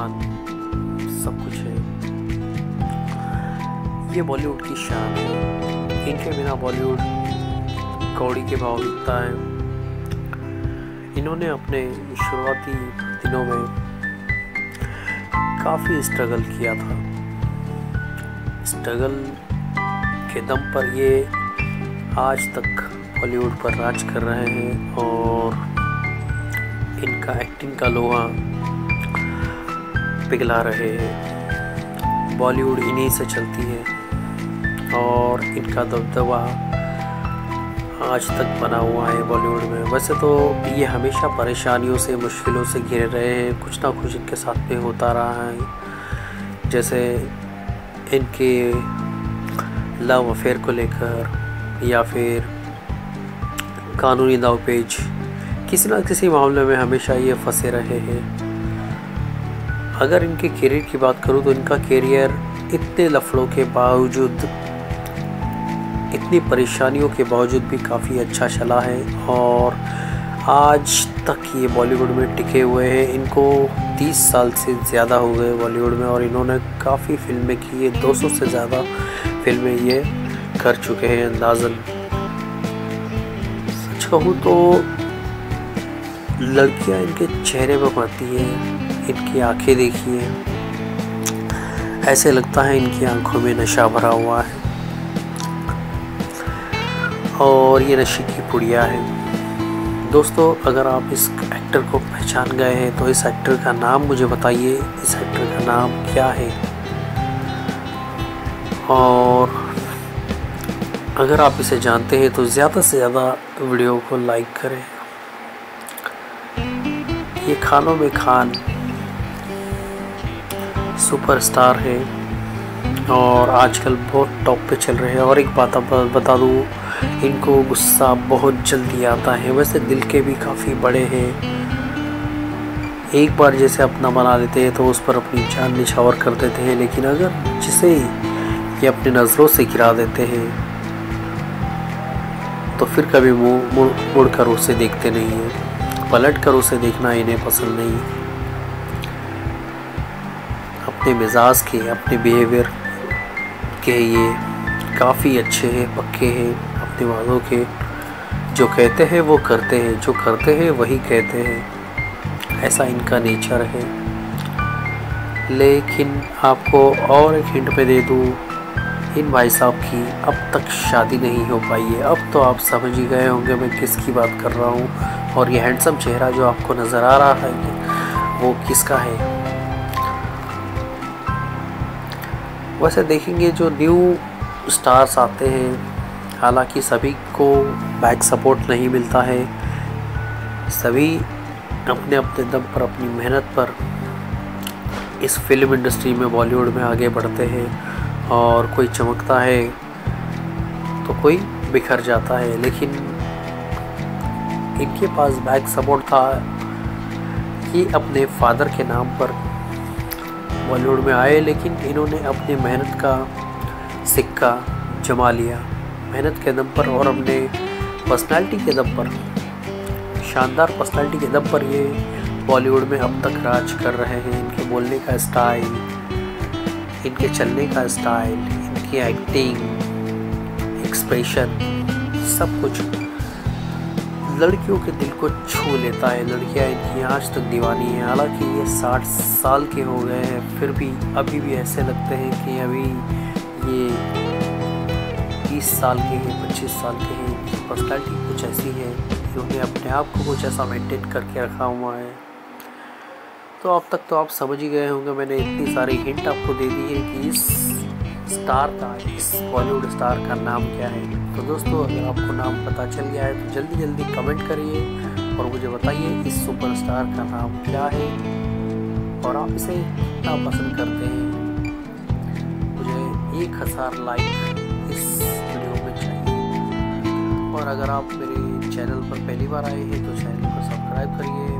सम्मान सब कुछ है। ये बॉलीवुड की शान है, इनके बिना बॉलीवुड कौड़ी के भाव बिकता है। इन्होंने अपने शुरुआती दिनों में काफ़ी स्ट्रगल किया था। स्ट्रगल के दम पर ये आज तक बॉलीवुड पर राज कर रहे हैं और इनका एक्टिंग का लोहा पिघला रहे हैं। बॉलीवुड इन्हीं से चलती है और इनका दबदबा आज तक बना हुआ है बॉलीवुड में। वैसे तो ये हमेशा परेशानियों से, मुश्किलों से घिरे रहे हैं, कुछ ना कुछ इनके साथ में होता रहा है। जैसे इनके लव अफेयर को लेकर या फिर कानूनी दावपेच, किसी ना किसी मामले में हमेशा ये फंसे रहे हैं। अगर इनके करियर की बात करूँ तो इनका करियर इतने लफड़ों के बावजूद, इतनी परेशानियों के बावजूद भी काफ़ी अच्छा चला है और आज तक ये बॉलीवुड में टिके हुए हैं। इनको 30 साल से ज़्यादा हो गए बॉलीवुड में और इन्होंने काफ़ी फिल्में की है, 200 से ज़्यादा फिल्में ये कर चुके हैं अंदाज़न। सच कहूँ तो लड़कियाँ इनके चेहरे पर पड़ती हैं, इनकी आंखें देखिए, ऐसे लगता है इनकी आंखों में नशा भरा हुआ है और ये नशे की पुड़िया है। दोस्तों, अगर आप इस एक्टर को पहचान गए हैं तो इस एक्टर का नाम मुझे बताइए, इस एक्टर का नाम क्या है। और अगर आप इसे जानते हैं तो ज़्यादा से ज़्यादा वीडियो को लाइक करें। ये खानों में खान सुपरस्टार है और आजकल बहुत टॉप पे चल रहे हैं। और एक बात आप बता दूँ, इनको गुस्सा बहुत जल्दी आता है। वैसे दिल के भी काफ़ी बड़े हैं, एक बार जैसे अपना बना लेते हैं तो उस पर अपनी जान निछावर कर देते हैं, लेकिन अगर जिसे ये अपनी नज़रों से गिरा देते हैं तो फिर कभी मुड़ कर उसे देखते नहीं हैं, पलट कर उसे देखना इन्हें पसंद नहीं। अपने मिजाज के, अपने बिहेवियर के ये काफ़ी अच्छे हैं, पक्के हैं, अपने वादों के। जो कहते हैं वो करते हैं, जो करते हैं वही कहते हैं, ऐसा इनका नेचर है। लेकिन आपको और एक हिंट पे दे दूँ, इन भाई साहब की अब तक शादी नहीं हो पाई है। अब तो आप समझ ही गए होंगे मैं किसकी बात कर रहा हूँ और ये हैंडसम चेहरा जो आपको नज़र आ रहा है वो किसका है। वैसे देखेंगे जो न्यू स्टार्स आते हैं, हालांकि सभी को बैक सपोर्ट नहीं मिलता है, सभी अपने अपने दम पर, अपनी मेहनत पर इस फिल्म इंडस्ट्री में, बॉलीवुड में आगे बढ़ते हैं और कोई चमकता है तो कोई बिखर जाता है। लेकिन इनके पास बैक सपोर्ट था, ये अपने फादर के नाम पर बॉलीवुड में आए, लेकिन इन्होंने अपनी मेहनत का सिक्का जमा लिया, मेहनत के दम पर और अपने पर्सनालिटी के दम पर, शानदार पर्सनालिटी के दम पर ये बॉलीवुड में अब तक राज कर रहे हैं। इनके बोलने का स्टाइल, इनके चलने का स्टाइल, इनकी एक्टिंग, एक्सप्रेशन, सब कुछ लड़कियों के दिल को छू लेता है। लड़कियां इनकी आज तक दीवानी हैं। हालांकि ये 60 साल के हो गए हैं, फिर भी अभी भी ऐसे लगते हैं कि अभी ये 20 साल के हैं, 25 साल के हैं। इनकी पर्सनैलिटी कुछ ऐसी है, इन्होंने अपने आप को कुछ ऐसा मेंटेन करके रखा हुआ है। तो अब तक तो आप समझ ही गए होंगे, मैंने इतनी सारी हिंट आपको दे दी है कि इस स्टार का, इस बॉलीवुड स्टार का नाम क्या है। तो दोस्तों, अगर आपको नाम पता चल गया है तो जल्दी जल्दी कमेंट करिए और मुझे बताइए इस सुपरस्टार का नाम क्या है और आप इसे कितना पसंद करते हैं। मुझे 1000 लाइक इस वीडियो में चाहिए और अगर आप मेरे चैनल पर पहली बार आए हैं तो चैनल को सब्सक्राइब करिए।